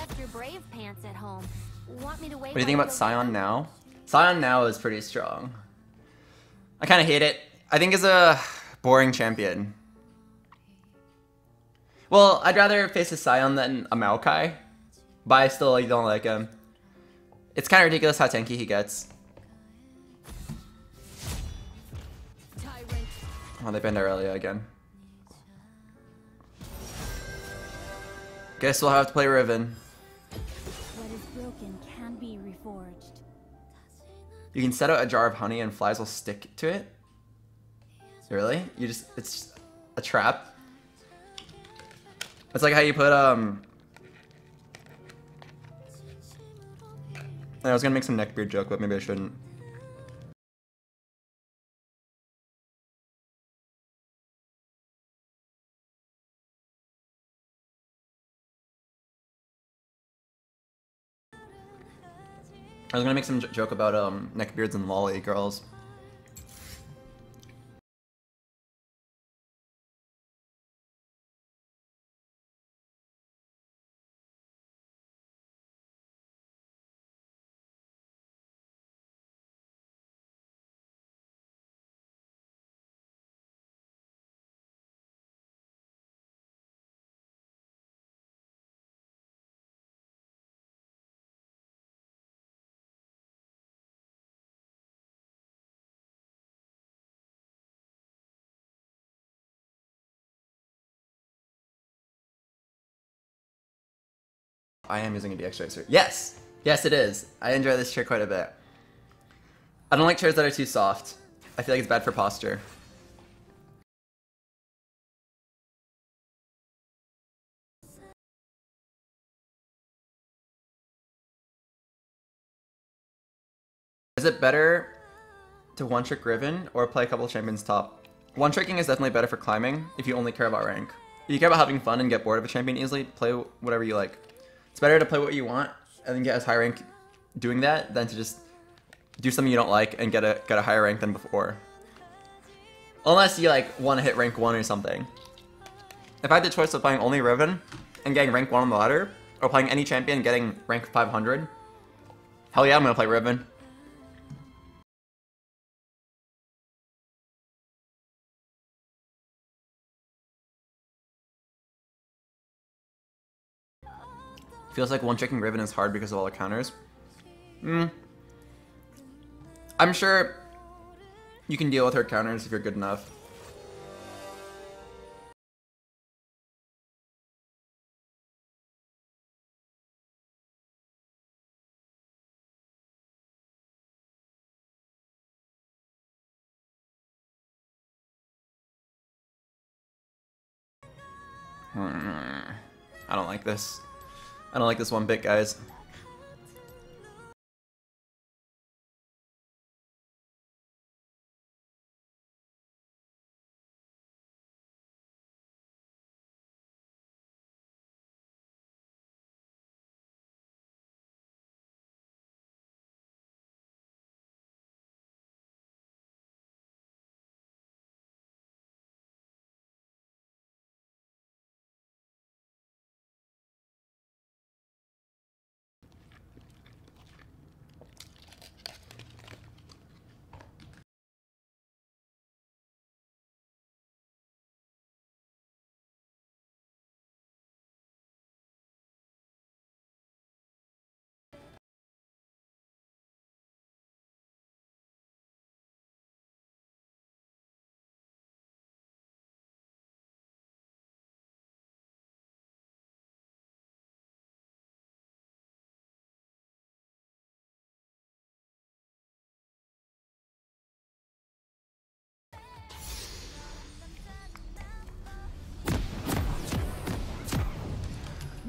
left your brave pants at home. Want me to wait? What do you think about Sion now? Sion now is pretty strong. I kind of hate it. I think it's a boring champion. Well, I'd rather face a Sion than a Maokai, but I still don't like him. It's kind of ridiculous how tanky he gets. Oh, they banned Irelia again. Guess we'll have to play Riven. What is broken can be reforged. You can set out a jar of honey and flies will stick to it? Really? You just, it's just a trap? It's like how you put, I was gonna make some neckbeard joke, but maybe I shouldn't. I was gonna make some joke about neckbeards and lolly girls. I am using a DX racer. Yes! Yes, it is. I enjoy this chair quite a bit. I don't like chairs that are too soft. I feel like it's bad for posture. Is it better to one-trick Riven or play a couple champions top? One-tricking is definitely better for climbing if you only care about rank. If you care about having fun and get bored of a champion easily, play whatever you like. It's better to play what you want and then get as high rank doing that than to just do something you don't like and get a higher rank than before. Unless you like want to hit rank 1 or something. If I had the choice of playing only Riven and getting rank 1 on the ladder, or playing any champion and getting rank 500, hell yeah, I'm gonna play Riven. Feels like one-tricking Riven is hard because of all the counters. I'm sure you can deal with her counters if you're good enough. I don't like this. I don't like this one bit, guys.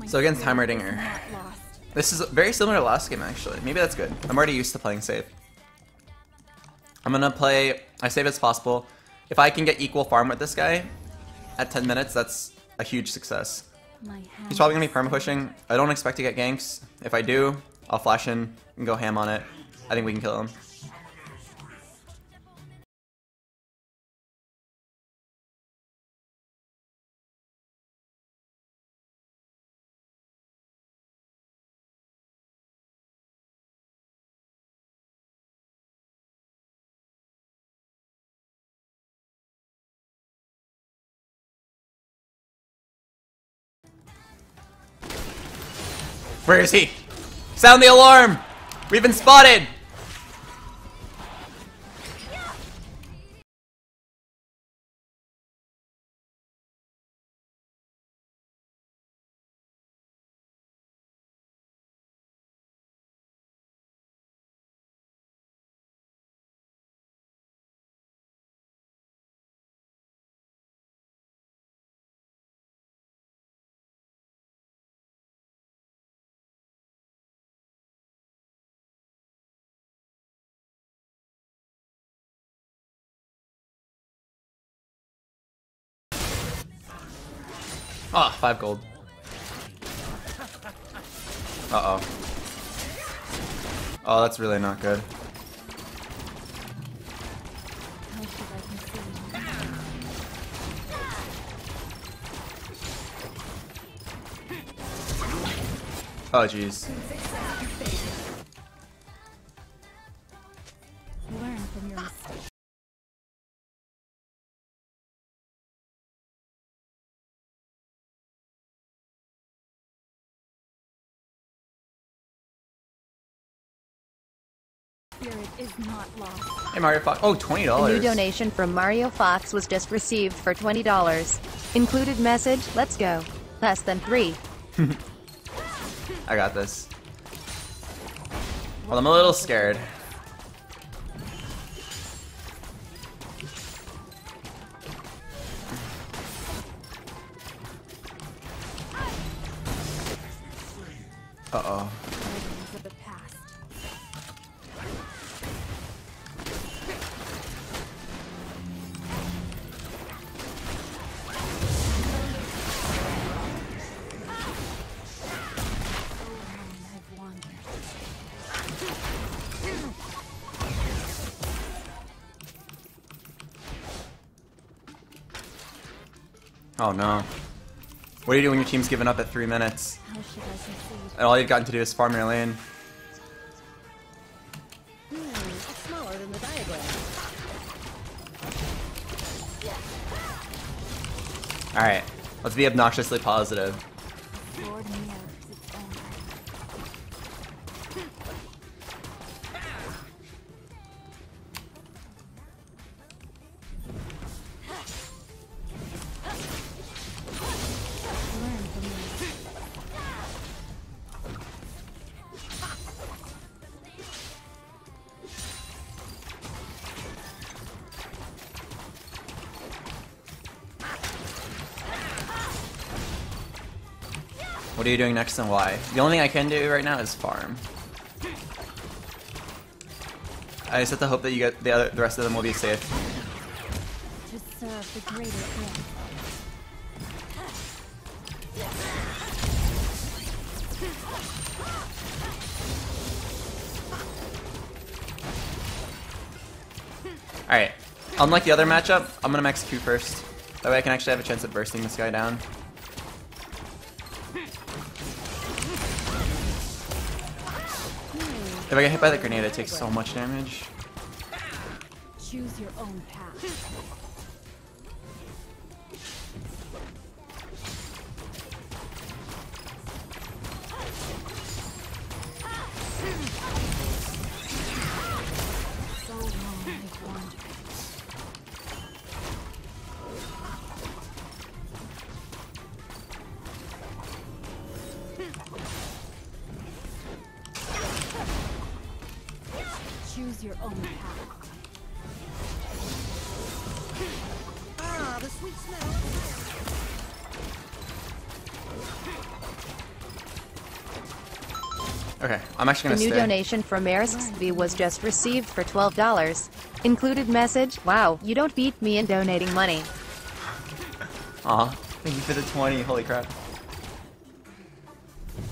So against Heimerdinger. This is very similar to last game, actually. Maybe that's good. I'm already used to playing safe. I'm gonna play as safe as possible. If I can get equal farm with this guy at 10 minutes, that's a huge success. He's probably gonna be perma-pushing. I don't expect to get ganks. If I do, I'll flash in and go ham on it. I think we can kill him. Where is he? Sound the alarm! We've been spotted! Ah, 5 gold. Uh-oh. Oh, that's really not good. Oh, jeez. Learn from your mistakes. Is not lost. Hey Mario Fox. Oh, $20. A new donation from Mario Fox was just received for $20. Included message, let's go. Less than 3. I got this. Well, I'm a little scared. Uh-oh. Oh no. What do you do when your team's given up at 3 minutes? And all you've gotten to do is farm your lane. Smaller than the diagram. Alright, let's be obnoxiously positive. What are you doing next and why? The only thing I can do right now is farm. I just have to hope that you get the rest of them will be safe. To serve the greater good. Alright. Unlike the other matchup, I'm gonna max Q first. That way I can actually have a chance at bursting this guy down. If I get hit by the grenade, I take so much damage. Choose your own path. So long, I've wandered. Choose your own path. Ah, the sweet smell. Okay, I'm actually gonna stay. A new donation from Marisk's V was just received for $12. Included message, wow, you don't beat me in donating money. Aw, thank you for the 20, holy crap.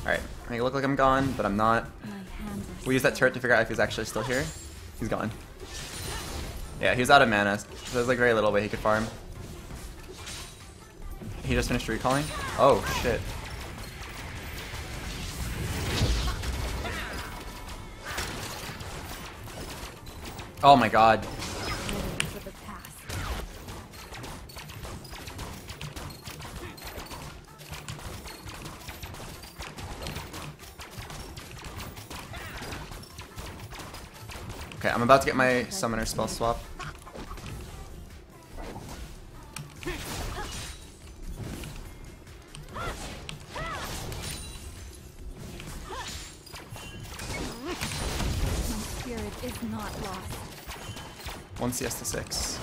Alright, I make it look like I'm gone, but I'm not. We'll use that turret to figure out if he's actually still here. He's gone. Yeah, he was out of mana, so there's like very little way he could farm. He just finished recalling? Oh, shit. Oh my god. Okay, I'm about to get my summoner spell swap. One CS to 6.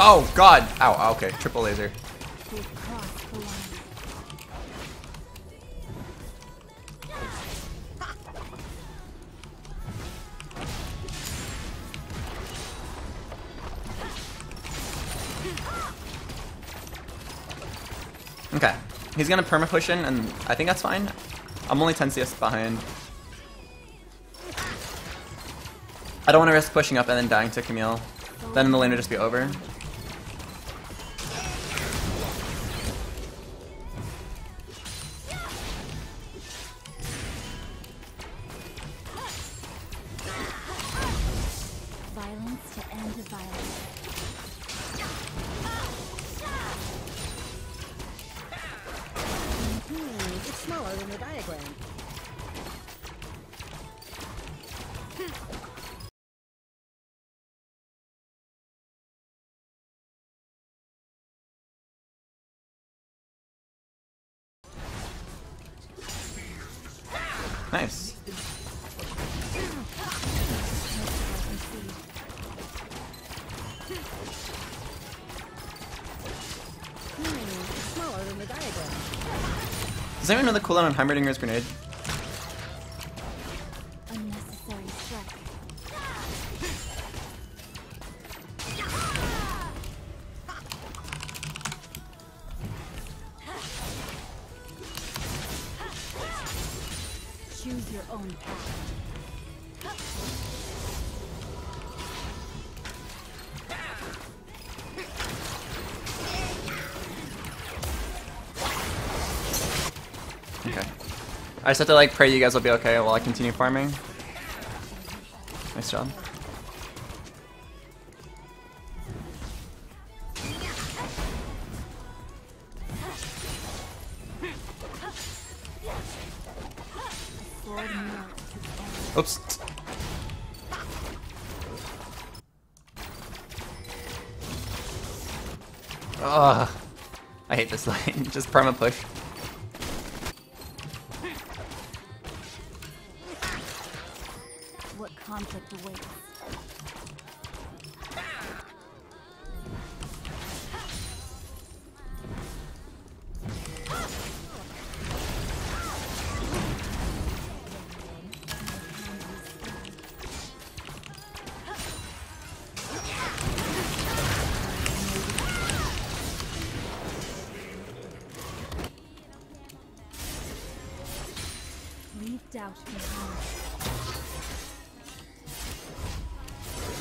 Oh god! Ow, okay, triple laser. Okay, he's gonna perma push in, and I think that's fine. I'm only 10 CS behind. I don't wanna risk pushing up and then dying to Camille. Then the lane would just be over. Nice. Does anyone know the cooldown on Heimerdinger's grenade? I just have to like pray you guys will be okay while I continue farming. Nice job. Oops. Ugh. I hate this lane. Just perma push.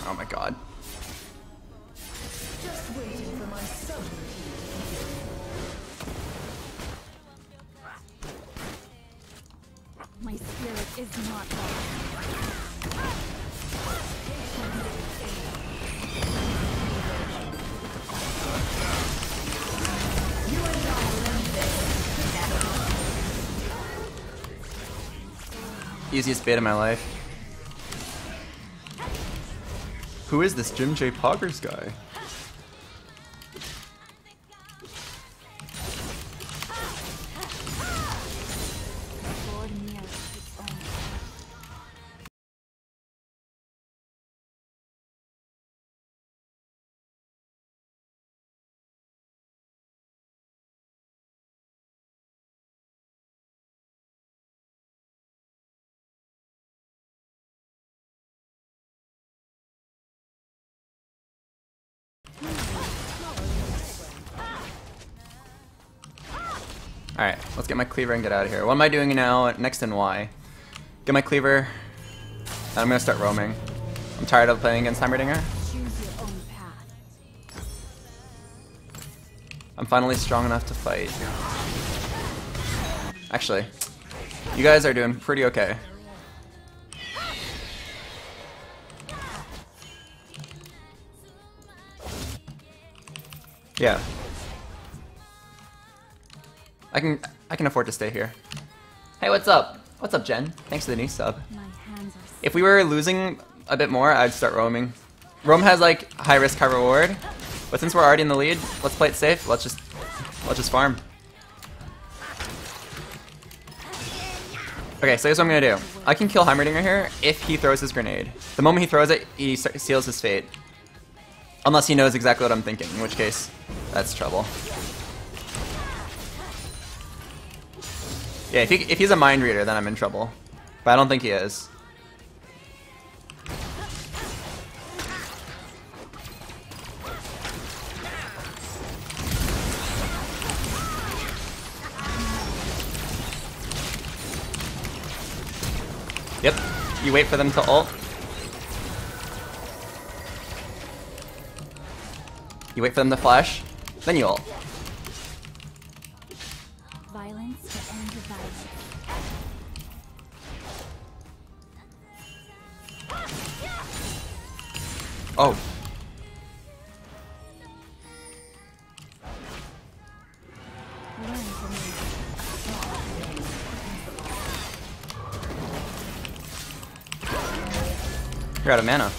Oh my god. Just waiting for my son. My spirit is not lost. You and I learned this. Easiest bait of my life. Who is this Jim J. Poggers guy? Alright, let's get my cleaver and get out of here. What am I doing now? Next in Y. Get my cleaver. And I'm gonna start roaming. I'm tired of playing against Heimerdinger. I'm finally strong enough to fight. Actually, you guys are doing pretty okay. Yeah. I can afford to stay here. Hey, what's up? What's up, Jen? Thanks for the new sub. If we were losing a bit more, I'd start roaming. Roam has like high risk, high reward. But since we're already in the lead, let's play it safe. Let's just farm. Okay, so here's what I'm gonna do. I can kill Heimerdinger here if he throws his grenade. The moment he throws it, he seals his fate. Unless he knows exactly what I'm thinking, in which case, that's trouble. Yeah, if he's a mind reader, then I'm in trouble. But I don't think he is. Yep, you wait for them to ult. You wait for them to flash, then you ult. Violence to end the violence. Oh. You're out of mana.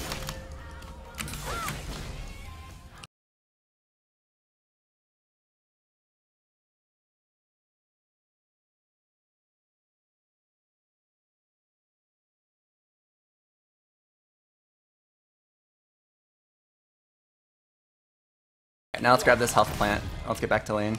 Right, now let's grab this health plant. Let's get back to lane.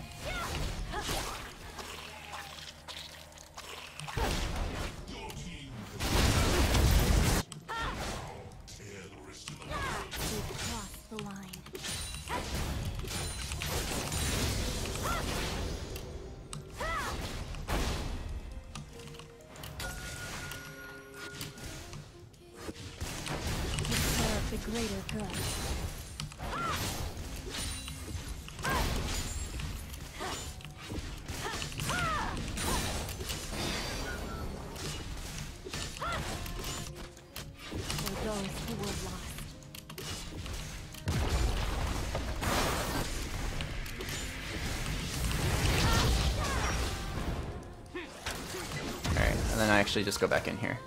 Actually just go back in here.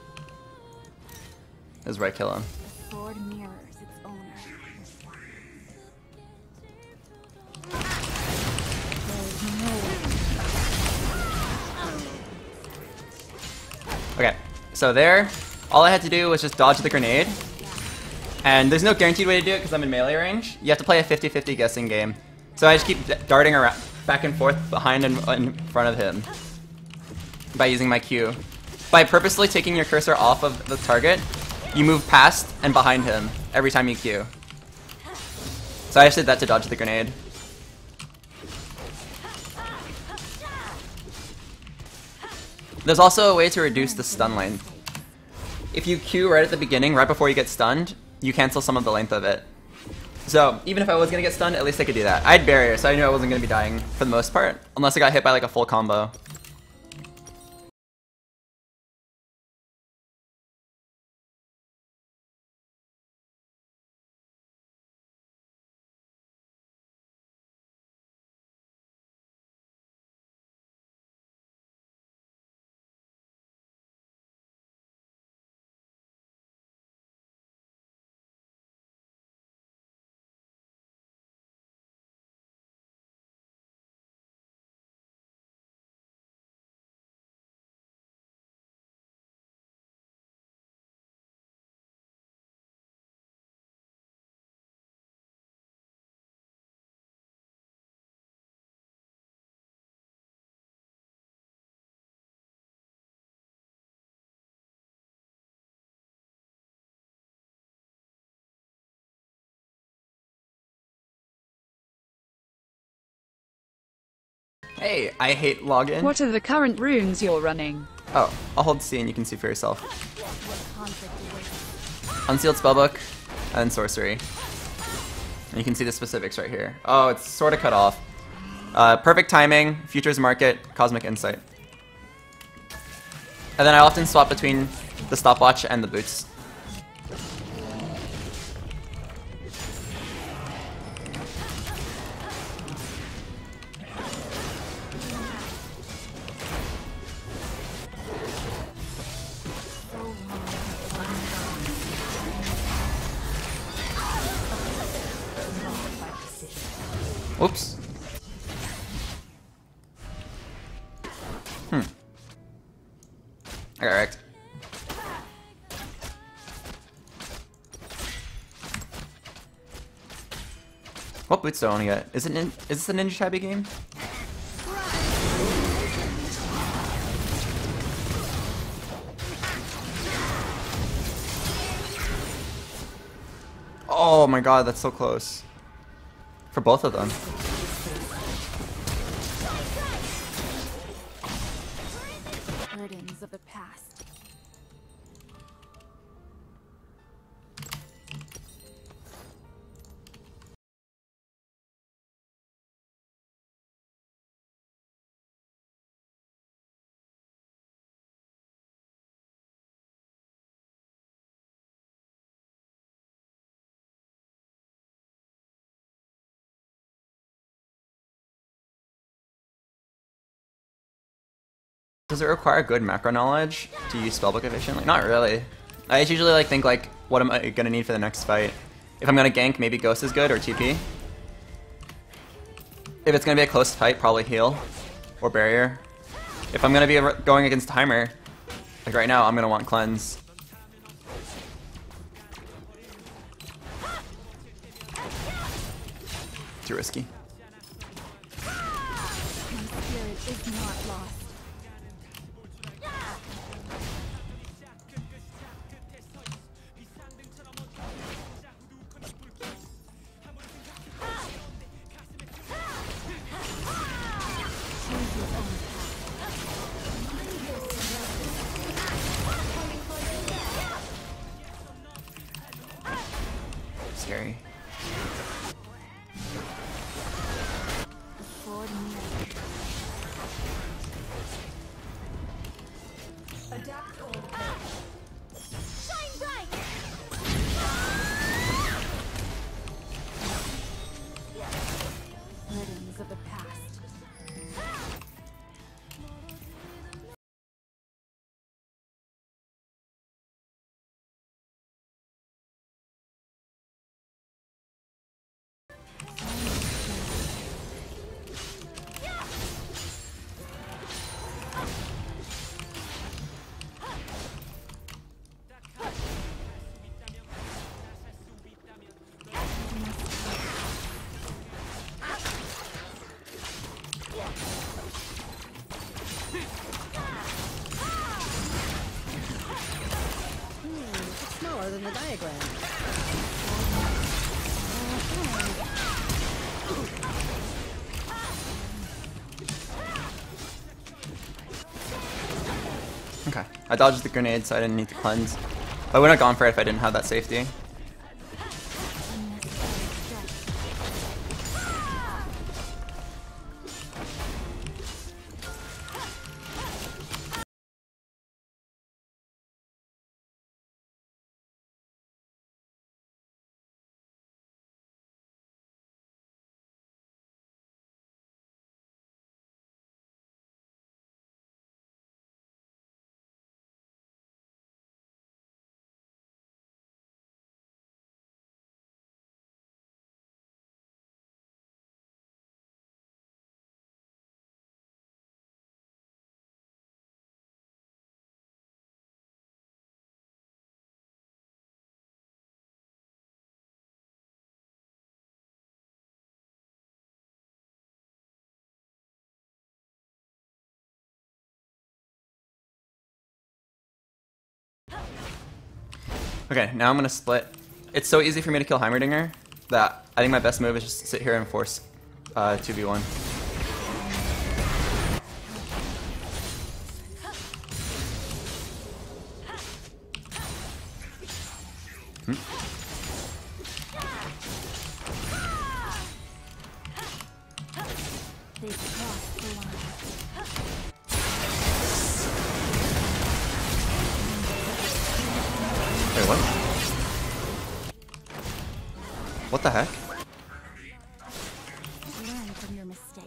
This is where I kill him. Okay, so there, all I had to do was just dodge the grenade. And there's no guaranteed way to do it because I'm in melee range. You have to play a 50-50 guessing game. So I just keep darting around, back and forth behind and in front of him by using my Q. By purposely taking your cursor off of the target, you move past and behind him every time you Q. So I just did that to dodge the grenade. There's also a way to reduce the stun length. If you Q right at the beginning, right before you get stunned, you cancel some of the length of it. So even if I was gonna get stunned, at least I could do that. I had barrier, so I knew I wasn't gonna be dying for the most part, unless I got hit by like a full combo. Hey, I hate login. What are the current runes you're running? Oh, I'll hold C and you can see for yourself. Unsealed Spellbook and Sorcery. And you can see the specifics right here. Oh, it's sort of cut off. Perfect Timing, Futures Market, Cosmic Insight. And then I often swap between the stopwatch and the boots. Oops. I got wrecked. What boots do I only get? Is this a Ninja Tabby game? Oh my god, that's so close. For both of them. Burdens of the past. Does it require good macro knowledge to use Spellbook efficiently? Not really. I just usually think what am I gonna need for the next fight? If I'm gonna gank, maybe Ghost is good, or TP. If it's gonna be a close fight, probably Heal, or Barrier. If I'm gonna be going against Heimer, like right now, I'm gonna want Cleanse. Too risky. Scary. Than the diagram. Okay, I dodged the grenade, so I didn't need to cleanse. I wouldn't have gone for it if I didn't have that safety. Okay, now I'm gonna split. It's so easy for me to kill Heimerdinger that I think my best move is just to sit here and force 2v1. Wait, what? What the heck? Learn from your mistake.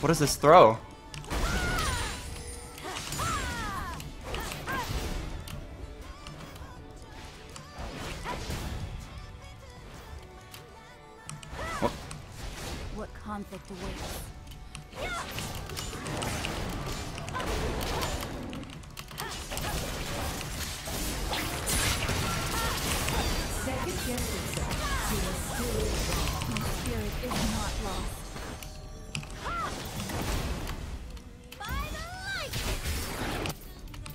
What is this throw?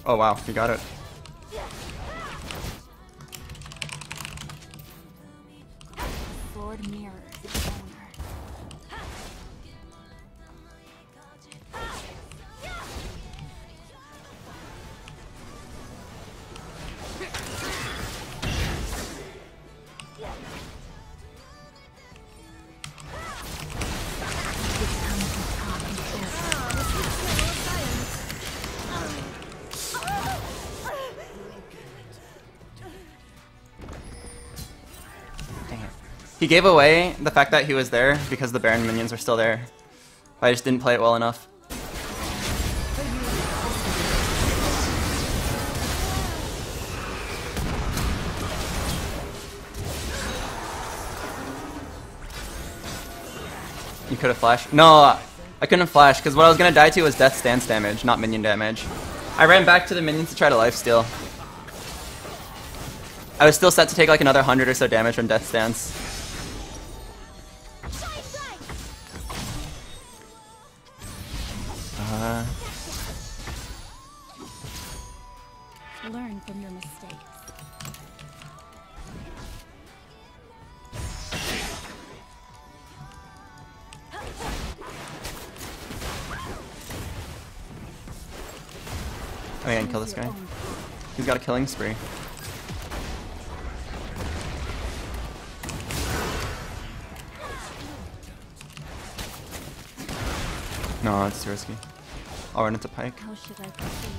Oh wow, you got it. He gave away the fact that he was there because the Baron minions are still there. I just didn't play it well enough. You could have flashed. No, I couldn't flash because what I was going to die to was death stance damage, not minion damage. I ran back to the minions to try to lifesteal. I was still set to take like another 100 or so damage from death stance. Learn from your mistakes. Oh yeah, and kill this guy. He's got a killing spree. No, it's too risky. I'll run into Pike. How should I proceed?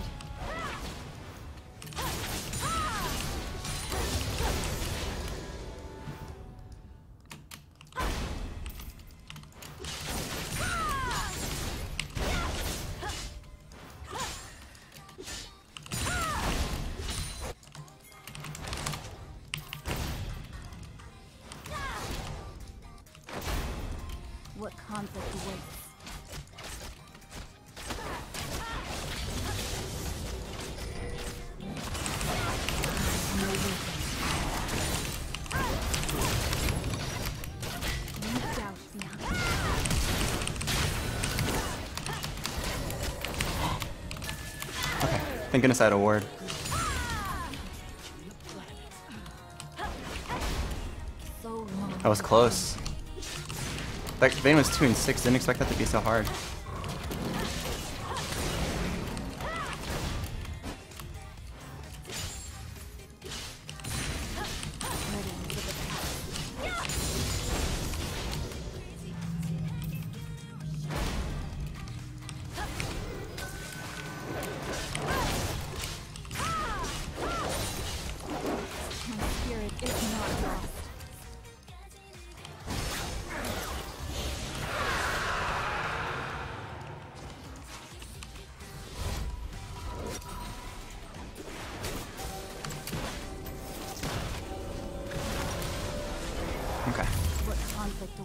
What conflict awaits? Thank goodness I had a ward. That was close. That Vayne was 2 and 6. Didn't expect that to be so hard.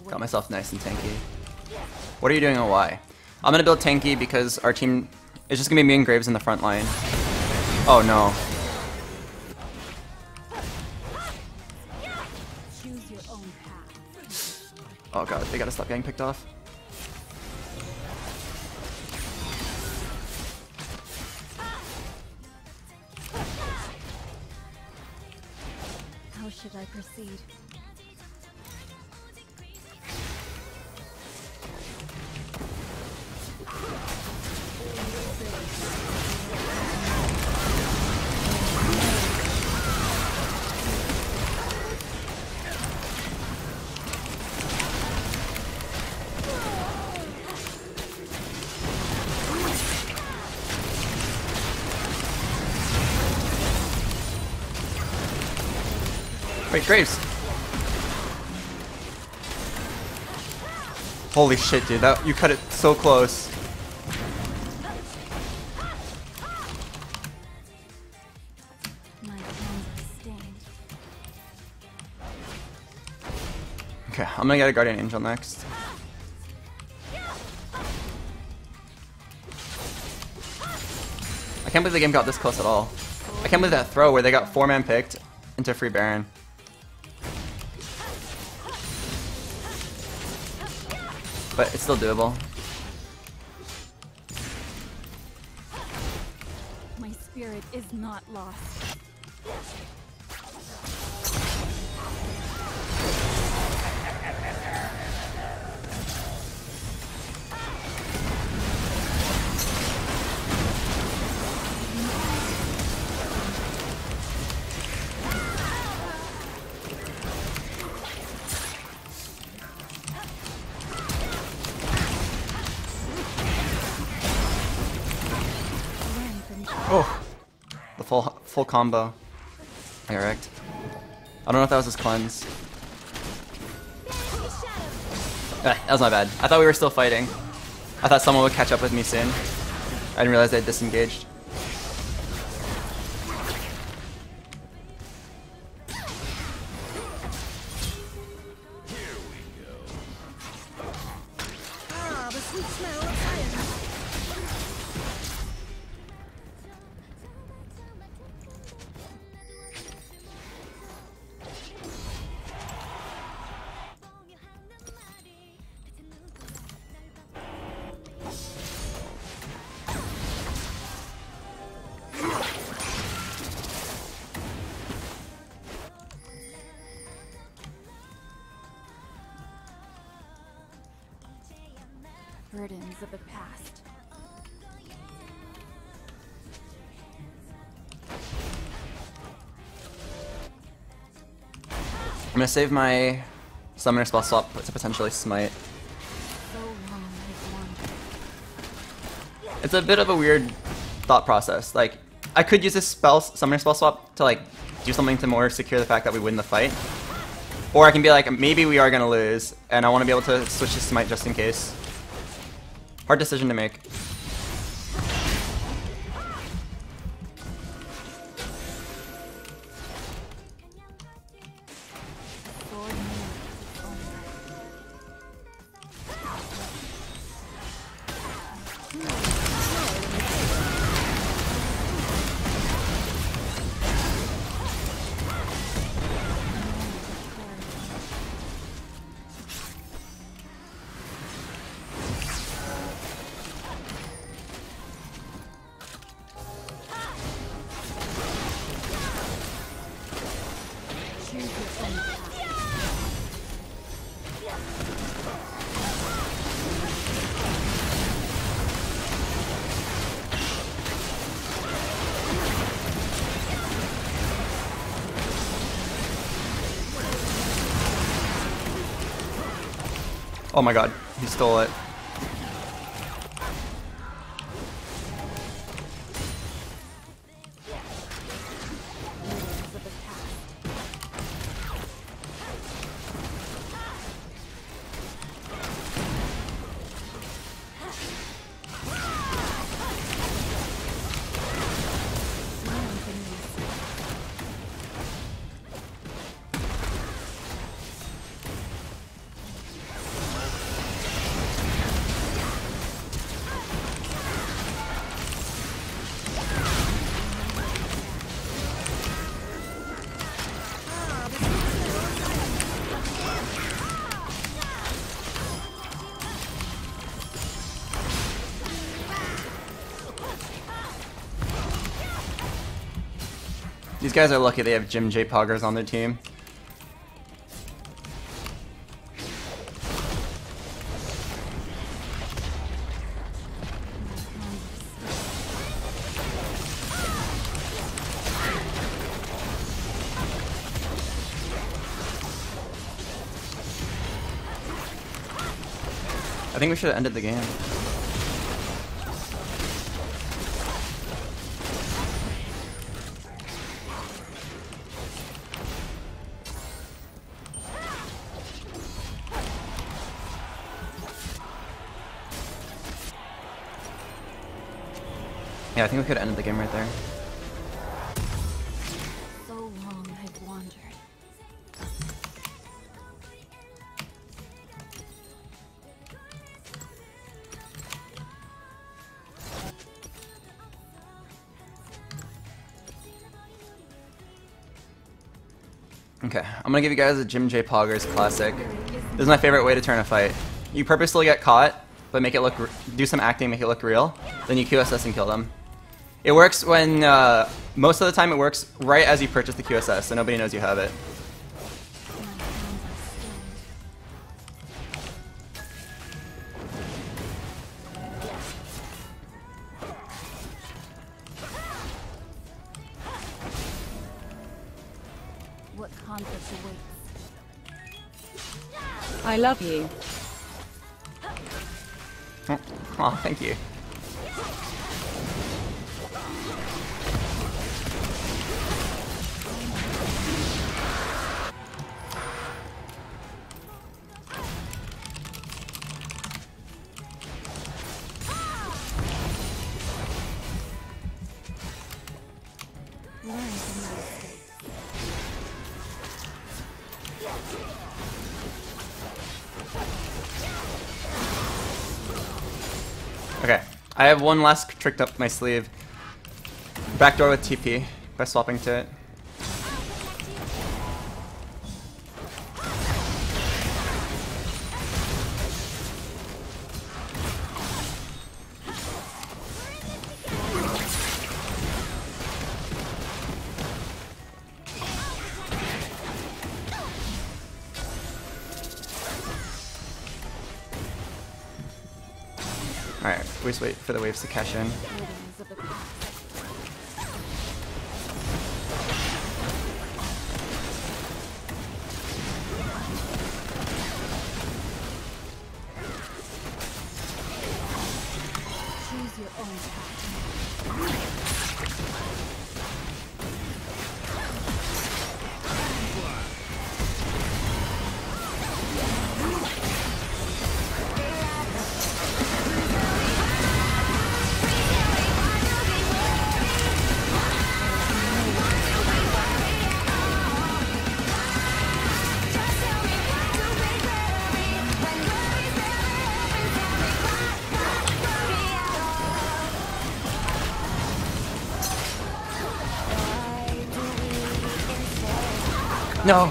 Got myself nice and tanky. What are you doing and why? I'm gonna build tanky because our team is just gonna be me and Graves in the front line. Oh no. Oh god, they gotta stop getting picked off. How should I proceed? Wait, Graves! Holy shit, dude, that you cut it so close. Okay, I'm gonna get a Guardian Angel next. I can't believe the game got this close at all. I can't believe that throw where they got 4-man picked into free Baron. But it's still doable. My spirit is not lost. Oh, the full combo. I wrecked. I don't know if that was his cleanse. That was my bad. I thought we were still fighting. I thought someone would catch up with me soon. I didn't realize they had disengaged. Burdens of the past. I'm gonna save my summoner spell swap to potentially smite. It's a bit of a weird thought process. Like, I could use this summoner spell swap to like do something to more secure the fact that we win the fight, or I can be like, maybe we are gonna lose, and I want to be able to switch to smite just in case. Hard decision to make. Oh my god, he stole it. These guys are lucky they have Jim J. Poggers on their team. I think we should have ended the game. Yeah, I think we could have ended the game right there. So long I've wandered. Okay, I'm gonna give you guys a Jim J. Poggers classic. This is my favorite way to turn a fight. You purposely get caught, but make it look, do some acting, make it look real. Then you QSS and kill them. It works when, most of the time it works right as you purchase the QSS, so nobody knows you have it. What conflict awaits? I love you. Oh, oh, thank you. Okay, I have one last trick up my sleeve. Backdoor with TP by swapping to it. Alright, we just wait for the waves to cash in. Choose your own path. No!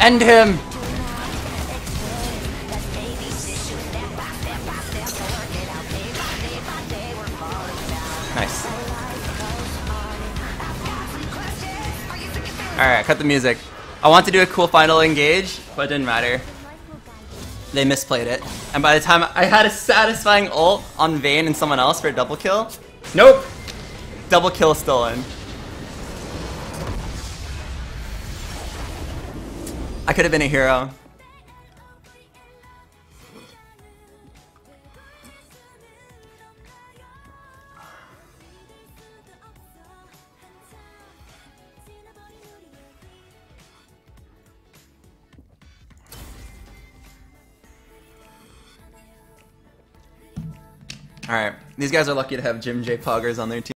End him! Nice. Alright, cut the music. I want to do a cool final engage, but it didn't matter. They misplayed it. And by the time I had a satisfying ult on Vayne and someone else for a double kill, nope! Double kill stolen. I could have been a hero. Alright, these guys are lucky to have Jim J. Poggers on their team.